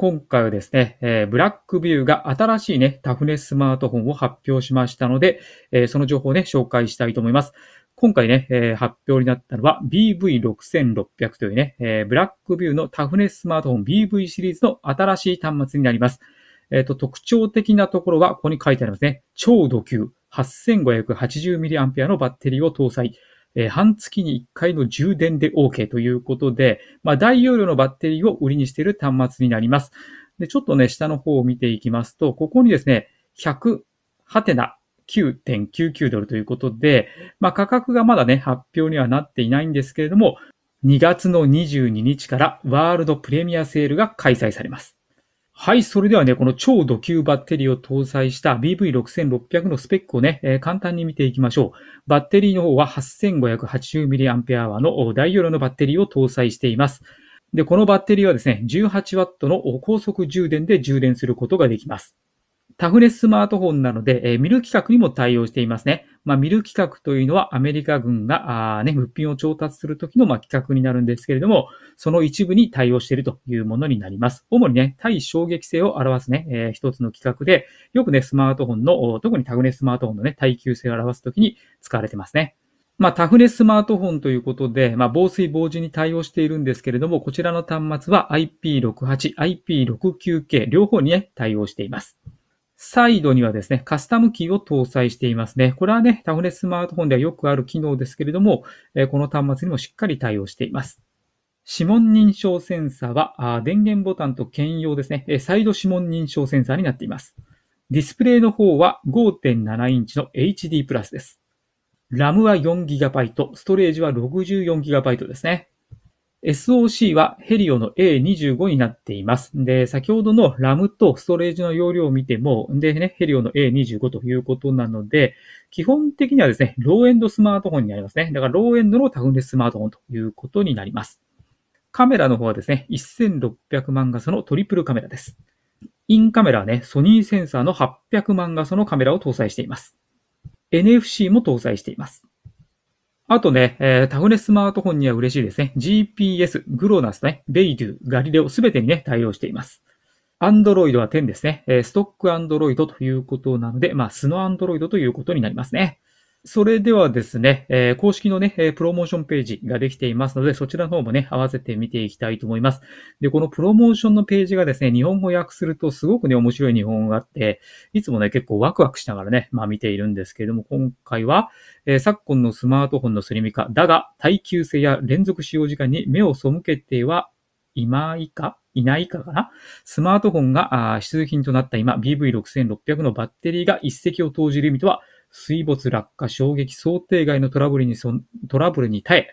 今回はですね、ブラックビューが新しいね、タフネススマートフォンを発表しましたので、その情報をね、紹介したいと思います。今回ね、発表になったのは BV6600 というね、ブラックビューのタフネススマートフォン BV シリーズの新しい端末になります。特徴的なところは、ここに書いてありますね。超度級 8580mAh のバッテリーを搭載。半月に1回の充電で OK ということで、まあ、大容量のバッテリーを売りにしている端末になります。で、ちょっとね、下の方を見ていきますと、ここにですね、$100.99 ということで、まあ、価格がまだね、発表にはなっていないんですけれども、2月の22日からワールドプレミアセールが開催されます。はい。それではね、この超度級バッテリーを搭載した BV6600 のスペックをね、簡単に見ていきましょう。バッテリーの方は 8580mAh の大容量のバッテリーを搭載しています。で、このバッテリーはですね、18W の高速充電で充電することができます。タフネススマートフォンなので、ミル規格にも対応していますね。まあ、ミル規格というのはアメリカ軍が物品を調達するときの規格になるんですけれども、その一部に対応しているというものになります。主にね、対衝撃性を表すね、一つの規格で、よくね、スマートフォンの、特にタフネススマートフォンのね、耐久性を表すときに使われてますね。まあ、タフネススマートフォンということで、まあ、防水防塵に対応しているんですけれども、こちらの端末は IP68、IP69K 両方にね、対応しています。サイドにはですね、カスタムキーを搭載していますね。これはね、タフネススマートフォンではよくある機能ですけれども、この端末にもしっかり対応しています。指紋認証センサーは、電源ボタンと兼用ですね、サイド指紋認証センサーになっています。ディスプレイの方は 5.7 インチの HD プラスです。ラムは 4GB、ストレージは 64GB ですね。SoC はヘリオの A25 になっています。で、先ほどのラムとストレージの容量を見ても、でね、ヘリオの A25 ということなので、基本的にはですね、ローエンドスマートフォンになりますね。だからローエンドのタフネススマートフォンということになります。カメラの方はですね、1600万画素のトリプルカメラです。インカメラはね、ソニーセンサーの800万画素のカメラを搭載しています。NFC も搭載しています。あとね、タフネススマートフォンには嬉しいですね。GPS、グロナスね、ベイドゥ、ガリレオ、すべてにね、対応しています。Android は10ですね。ストック Android ということなので、まあ、素の Android ということになりますね。それではですね、公式のね、プロモーションページができていますので、そちらの方もね、合わせて見ていきたいと思います。で、このプロモーションのページがですね、日本語訳するとすごくね、面白い日本語があって、いつもね、結構ワクワクしながらね、まあ見ているんですけれども、今回は、昨今のスマートフォンのスリム化、だが耐久性や連続使用時間に目を背けてはいないか、スマートフォンが必需品となった今、BV6600 のバッテリーが一石を投じる意味とは、水没、落下、衝撃、想定外のトラブルに耐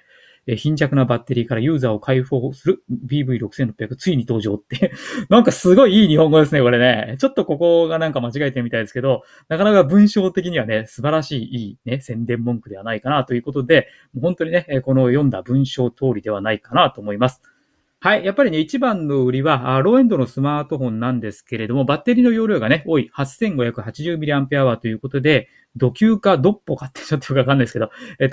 え、貧弱なバッテリーからユーザーを解放する BV6600 ついに登場って。なんかすごいいい日本語ですね、これね。ちょっとここがなんか間違えてるみたいですけど、なかなか文章的にはね、素晴らしいいいね、宣伝文句ではないかなということで、本当にね、この読んだ文章通りではないかなと思います。はい。やっぱりね、一番の売りは、ローエンドのスマートフォンなんですけれども、バッテリーの容量がね、多い 8580mAh ということで、度級かどっぽかってちょっとよくわかんないですけど、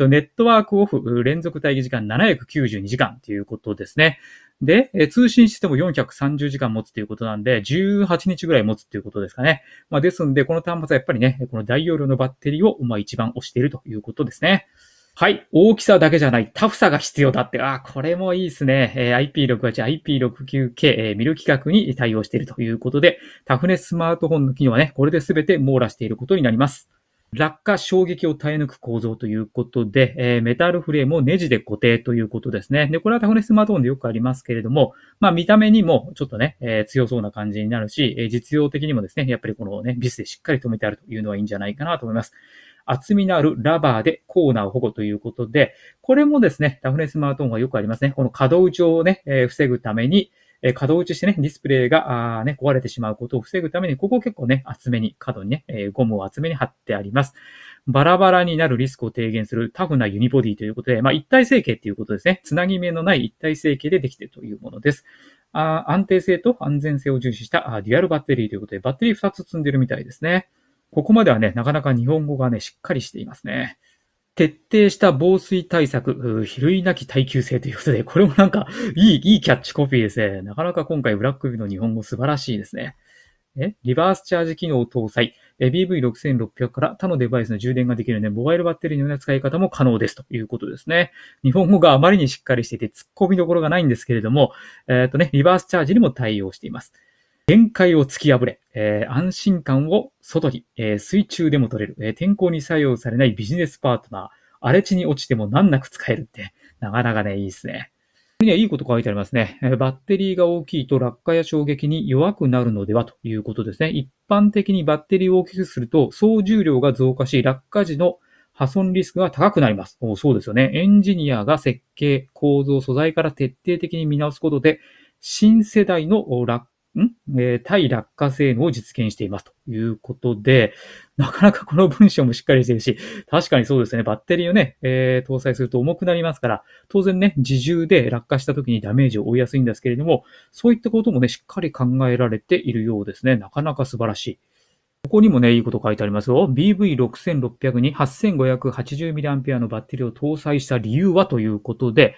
ネットワークオフ、連続待機時間792時間ということですね。で、通信しても430時間持つということなんで、18日ぐらい持つということですかね。まあ、ですんで、この端末はやっぱりね、この大容量のバッテリーを、まあ、一番推しているということですね。はい。大きさだけじゃない、タフさが必要だって。これもいいですね。IP68、IP69K、見る規格に対応しているということで、タフネススマートフォンの機能はね、これで全て網羅していることになります。落下、衝撃を耐え抜く構造ということで、メタルフレームをネジで固定ということですね。で、これはタフネススマートフォンでよくありますけれども、まあ見た目にもちょっとね、強そうな感じになるし、実用的にもですね、やっぱりこのね、ビスでしっかり止めてあるというのはいいんじゃないかなと思います。厚みのあるラバーでコーナーを保護ということで、これもですね、タフネススマートフォンはよくありますね。この角打ちをね、防ぐために、角打ちしてね、ディスプレイが壊れてしまうことを防ぐために、ここ結構ね、厚めに、角にね、ゴムを厚めに貼ってあります。バラバラになるリスクを低減するタフなユニボディということで、まあ一体成形ということですね。つなぎ目のない一体成形でできているというものです。安定性と安全性を重視したデュアルバッテリーということで、バッテリー2つ積んでるみたいですね。ここまではね、なかなか日本語がね、しっかりしていますね。徹底した防水対策、比類なき耐久性ということで、これもなんかいいキャッチコピーですね。なかなか今回ブラックビューの日本語素晴らしいですね。リバースチャージ機能を搭載。BV6600 から他のデバイスの充電ができるので、モバイルバッテリーのような使い方も可能ですということですね。日本語があまりにしっかりしていて突っ込みどころがないんですけれども、リバースチャージにも対応しています。限界を突き破れ、安心感を外に、水中でも取れる、天候に作用されないビジネスパートナー、荒れ地に落ちても難なく使えるって、なかなかね、いいですね。これにはいいこと書いてありますね。バッテリーが大きいと落下や衝撃に弱くなるのではということですね。一般的にバッテリーを大きくすると総重量が増加し、落下時の破損リスクが高くなります。そうですよね。エンジニアが設計、構造、素材から徹底的に見直すことで、新世代の対落下性能を実現していますということで、なかなかこの文章もしっかりしているし、確かにそうですね、バッテリーをね、搭載すると重くなりますから、当然ね、自重で落下した時にダメージを負いやすいんですけれども、そういったこともね、しっかり考えられているようですね。なかなか素晴らしい。ここにもね、いいこと書いてありますよ。BV6600 に 8580mAh のバッテリーを搭載した理由はということで、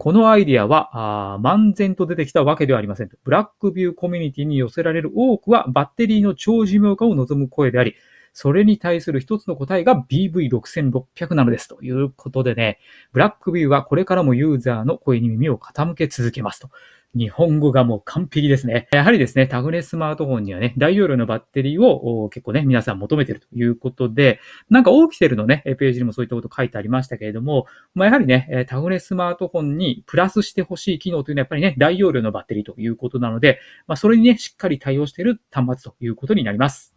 このアイディアは、漫然と出てきたわけではありませんと。ブラックビューコミュニティに寄せられる多くはバッテリーの長寿命化を望む声であり、それに対する一つの答えが BV6600 なのですということでね、ブラックビューはこれからもユーザーの声に耳を傾け続けますと。日本語がもう完璧ですね。やはりですね、タグレスマートフォンにはね、大容量のバッテリーを結構ね、皆さん求めてるということで、なんかオーキテルのね、ページにもそういったこと書いてありましたけれども、やはりね、タグレスマートフォンにプラスしてほしい機能というのはやっぱりね、大容量のバッテリーということなので、それにね、しっかり対応している端末ということになります。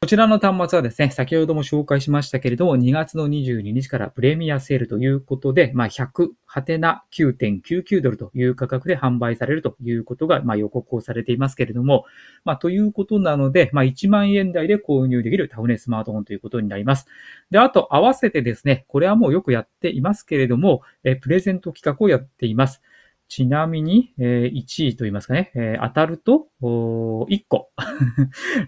こちらの端末はですね、先ほども紹介しましたけれども、2月の22日からプレミアセールということで、$100、$9.99 という価格で販売されるということが、予告をされていますけれども、ということなので、1万円台で購入できるタグレスマートフォンということになります。で、あと合わせてですね、これはもうよくやっていますけれども、プレゼント企画をやっています。ちなみに、1位と言いますかね、当たると、1個。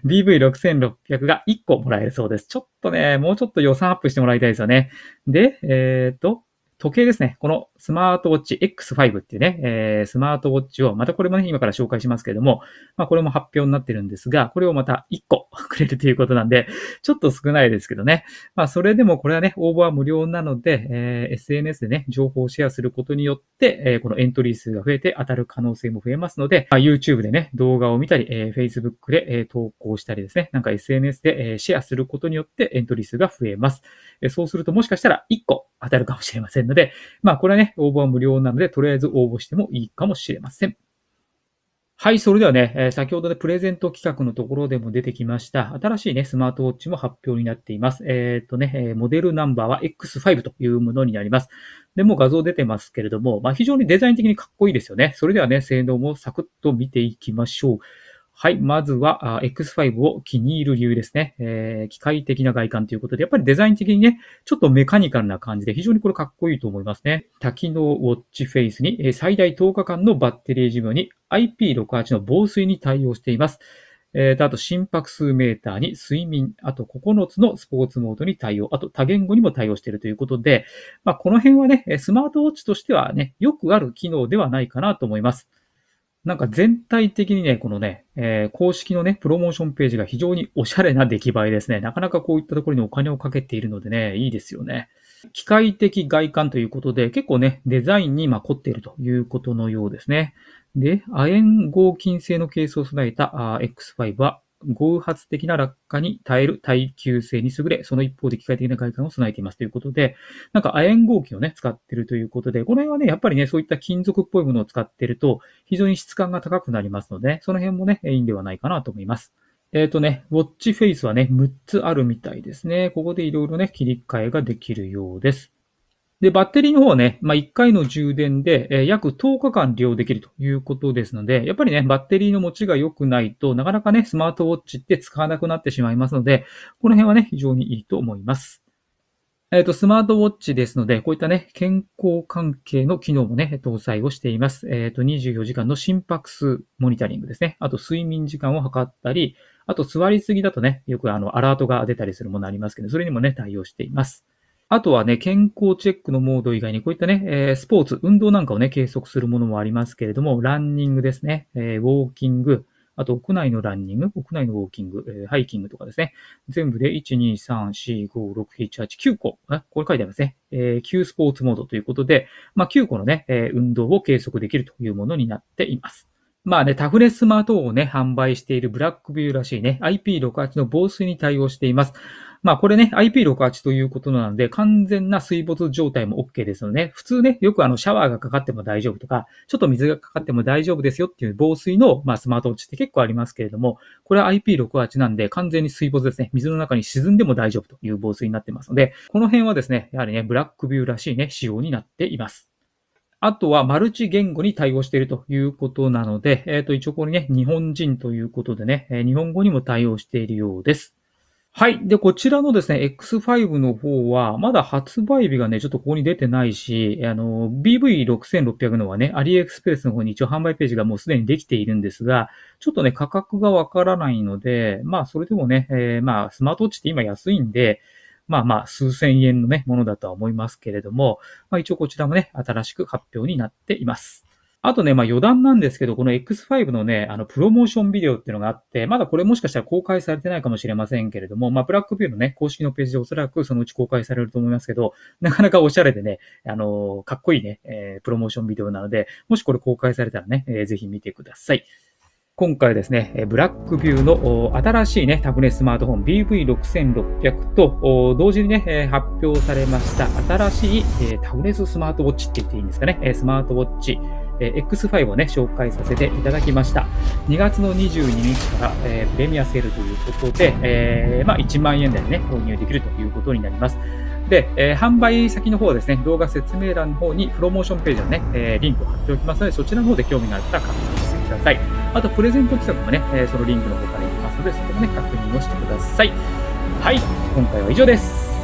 BV6600 が1個もらえるそうです。ちょっとね、もうちょっと予算アップしてもらいたいですよね。で、時計ですね。このスマートウォッチ X5 っていうね、スマートウォッチを、またこれもね、今から紹介しますけれども、これも発表になってるんですが、これをまた1個くれるということなんで、ちょっと少ないですけどね。それでもこれはね、応募は無料なので、SNS でね、情報をシェアすることによって、このエントリー数が増えて当たる可能性も増えますので、YouTube でね、動画を見たり、Facebook で、投稿したりですね、なんか SNS で、シェアすることによってエントリー数が増えます。そうするともしかしたら1個当たるかもしれませんので、これはね、応募は無料なので、とりあえず応募してもいいかもしれません。はい、それではね、先ほどでプレゼント企画のところでも出てきました、新しいね、スマートウォッチも発表になっています。モデルナンバーは X5 というものになります。で、もう画像出てますけれども、非常にデザイン的にかっこいいですよね。それではね、性能もサクッと見ていきましょう。はい。まずは、X5 を気に入る理由ですね。機械的な外観ということで、やっぱりデザイン的にね、ちょっとメカニカルな感じで、非常にこれかっこいいと思いますね。多機能ウォッチフェイスに、最大10日間のバッテリー寿命に IP68 の防水に対応しています。あと、心拍数メーターに睡眠、あと9つのスポーツモードに対応、あと多言語にも対応しているということで、この辺はね、スマートウォッチとしてはね、よくある機能ではないかなと思います。なんか全体的にね、このね、公式のね、プロモーションページが非常におしゃれな出来栄えですね。なかなかこういったところにお金をかけているのでね、いいですよね。機械的外観ということで、結構ね、デザインに凝っているということのようですね。で、亜鉛合金製のケースを備えた X5 は、偶発的な落下に耐える耐久性に優れ、その一方で機械的な外観を備えていますということで、なんか亜鉛合金をね、使っているということで、この辺はね、やっぱりね、そういった金属っぽいものを使っていると、非常に質感が高くなりますので、その辺もね、いいんではないかなと思います。ウォッチフェイスはね、6つあるみたいですね。ここでいろいろね、切り替えができるようです。で、バッテリーの方はね、1回の充電で、約10日間利用できるということですので、やっぱりね、バッテリーの持ちが良くないとなかなかね、スマートウォッチって使わなくなってしまいますので、この辺はね、非常にいいと思います。スマートウォッチですので、こういったね、健康関係の機能もね、搭載をしています。24時間の心拍数モニタリングですね。あと、睡眠時間を測ったり、あと、座りすぎだとね、よくアラートが出たりするものありますけど、それにもね、対応しています。あとはね、健康チェックのモード以外に、こういったね、スポーツ、運動なんかをね、計測するものもありますけれども、ランニングですね、ウォーキング、あと屋内のランニング、屋内のウォーキング、ハイキングとかですね。全部で、1、2、3、4、5、6、7、8、9個。これ書いてありますね。9スポーツモードということで、まあ、9個のね、運動を計測できるというものになっています。まあね、タフネススマートフォンをね、販売しているブラックビューらしいね、IP68 の防水に対応しています。まあこれね、IP68 ということなので、完全な水没状態も OK ですので、ね、普通ね、よくシャワーがかかっても大丈夫とか、ちょっと水がかかっても大丈夫ですよっていう防水の、まあ、スマートウォッチって結構ありますけれども、これは IP68 なんで完全に水没ですね。水の中に沈んでも大丈夫という防水になってますので、この辺はですね、やはりね、ブラックビューらしいね、仕様になっています。あとはマルチ言語に対応しているということなので、一応これね、日本人ということでね、日本語にも対応しているようです。はい。で、こちらのですね、X5 の方は、まだ発売日がね、ちょっとここに出てないし、BV6600 のはね、アリエクスプレスの方に一応販売ページがもうすでにできているんですが、ちょっとね、価格がわからないので、まあ、それでもね、まあ、スマートウォッチって今安いんで、まあまあ、数千円のね、ものだとは思いますけれども、まあ一応こちらもね、新しく発表になっています。あとね、まあ余談なんですけど、この X5 のね、プロモーションビデオっていうのがあって、まだこれもしかしたら公開されてないかもしれませんけれども、まあブラックビューのね、公式のページでおそらくそのうち公開されると思いますけど、なかなかおしゃれでね、かっこいいね、プロモーションビデオなので、もしこれ公開されたらね、ぜひ見てください。今回ですね、ブラックビューの新しいね、タフネススマートフォン BV6600 と同時にね、発表されました新しいタフネススマートウォッチって言っていいんですかね、スマートウォッチ X5 をね、紹介させていただきました。2月の22日からプレミアセールということで、まあ1万円台でね、購入できるということになります。で、販売先の方はですね、動画説明欄の方にプロモーションページのね、リンクを貼っておきますので、そちらの方で興味があったら確認してください。あと、プレゼント企画もね、そのリンクの方から行きますので、そこもね、確認をしてください。はい、今回は以上です。